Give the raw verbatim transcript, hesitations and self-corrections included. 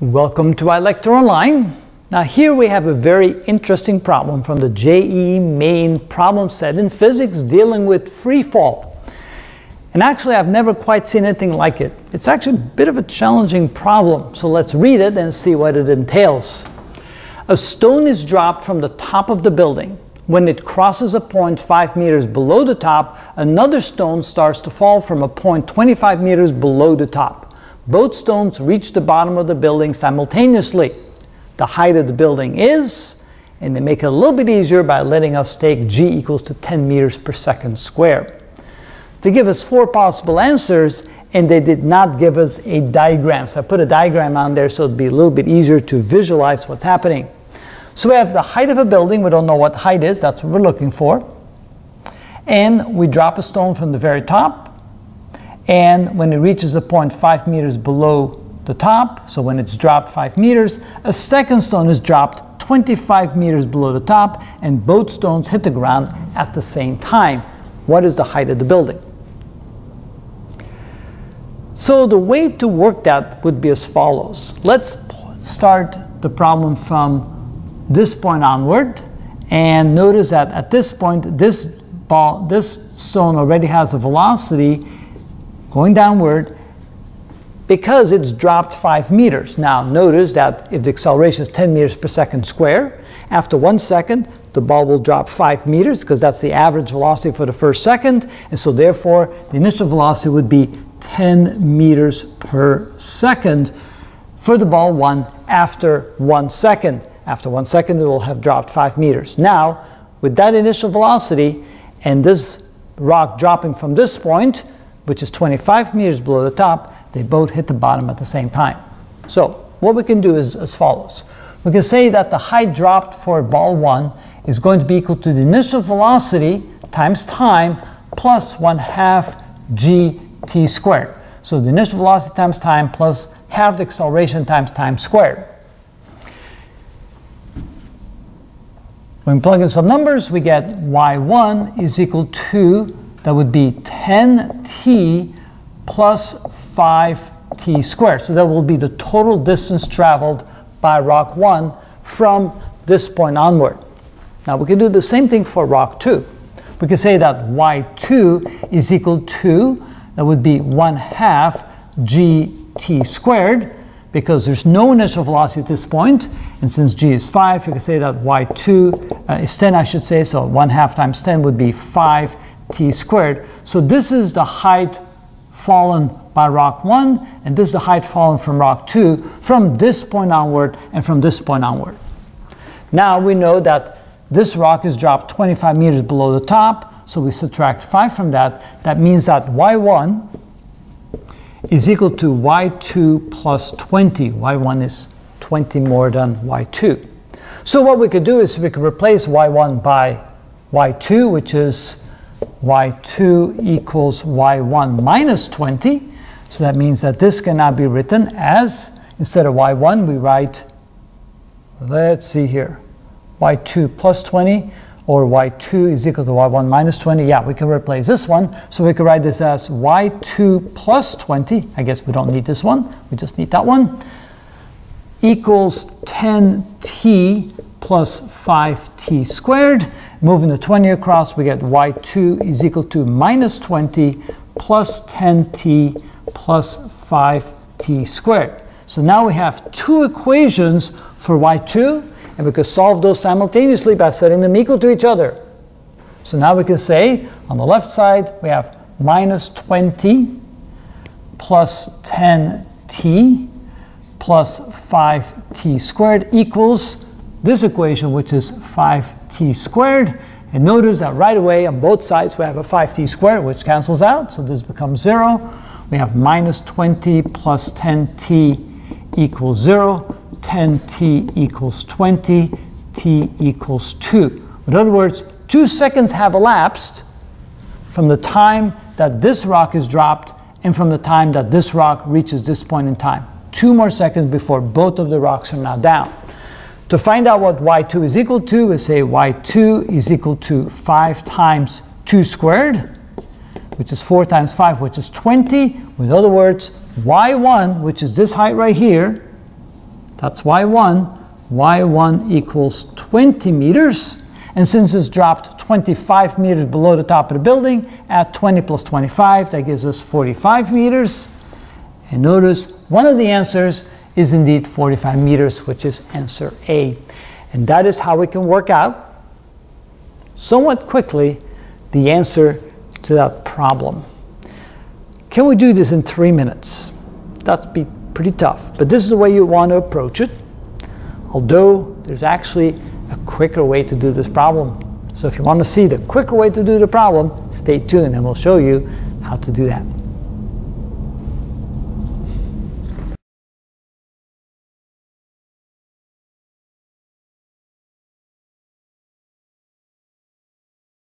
Welcome to iLectureOnline. Now here we have a very interesting problem from the J E E main problem set in physics dealing with free fall. And actually I've never quite seen anything like it. It's actually a bit of a challenging problem, so let's read it and see what it entails. A stone is dropped from the top of the building. When it crosses a point five meters below the top, another stone starts to fall from a point twenty-five meters below the top. Both stones reach the bottom of the building simultaneously. The height of the building is, and they make it a little bit easier by letting us take g equals to ten meters per second squared. They give us four possible answers, and they did not give us a diagram. So I put a diagram on there so it'd be a little bit easier to visualize what's happening. So we have the height of a building. We don't know what height is. That's what we're looking for. And we drop a stone from the very top. And when it reaches a point five meters below the top, so when it's dropped five meters, a second stone is dropped twenty-five meters below the top, and both stones hit the ground at the same time. What is the height of the building? So the way to work that would be as follows. Let's start the problem from this point onward, and notice that at this point, this ball, this stone already has a velocity going downward because it's dropped five meters. Now notice that if the acceleration is ten meters per second square, after one second the ball will drop five meters because that's the average velocity for the first second, and so therefore the initial velocity would be ten meters per second for the ball one after one second. After one second it will have dropped five meters. Now with that initial velocity and this rock dropping from this point, which is twenty-five meters below the top, they both hit the bottom at the same time. So what we can do is as follows. We can say that the height dropped for ball one is going to be equal to the initial velocity times time plus one half gt squared. So the initial velocity times time plus half the acceleration times time squared. When we plug in some numbers, we get y one is equal to, that would be ten t plus five t squared. So that will be the total distance traveled by rock one from this point onward. Now we can do the same thing for rock two. We can say that y two is equal to, that would be one half gt squared, because there's no initial velocity at this point, and since g is five, we can say that y two uh, is ten, I should say, so one half times ten would be five t squared. So this is the height fallen by rock one, and this is the height fallen from rock two from this point onward and from this point onward. Now we know that this rock is dropped twenty-five meters below the top, so we subtract five from that. That means that y one is equal to y two plus twenty. y one is twenty more than y two. So what we could do is we could replace y one by y two, which is y two equals y one minus twenty. So that means that this cannot be written as, instead of y one, we write, let's see here, y two plus twenty, or y two is equal to y one minus twenty. Yeah, we can replace this one. So we can write this as y two plus twenty. I guess we don't need this one. We just need that one. Equals ten t plus five t squared. Moving the twenty across, we get y two is equal to minus twenty plus ten t plus five t squared. So now we have two equations for y two, and we could solve those simultaneously by setting them equal to each other. So now we can say, on the left side, we have minus twenty plus ten t plus five t squared equals this equation, which is five t squared, and notice that right away on both sides we have a five t squared, which cancels out, so this becomes zero. We have minus twenty plus ten t equals zero, ten t equals twenty, t equals two. In other words, two seconds have elapsed from the time that this rock is dropped and from the time that this rock reaches this point in time. Two more seconds before both of the rocks are now down. To find out what y two is equal to, we say y two is equal to five times two squared, which is four times five, which is twenty. In other words, y one, which is this height right here, That's y one. y one equals twenty meters. And since it's dropped twenty-five meters below the top of the building, at twenty plus twenty-five, that gives us forty-five meters. And notice one of the answers is indeed forty-five meters, which is answer A. And that is how we can work out, somewhat quickly, the answer to that problem. Can we do this in three minutes? That'd be pretty tough, but this is the way you want to approach it. Although there's actually a quicker way to do this problem. So if you want to see the quicker way to do the problem, stay tuned and we'll show you how to do that.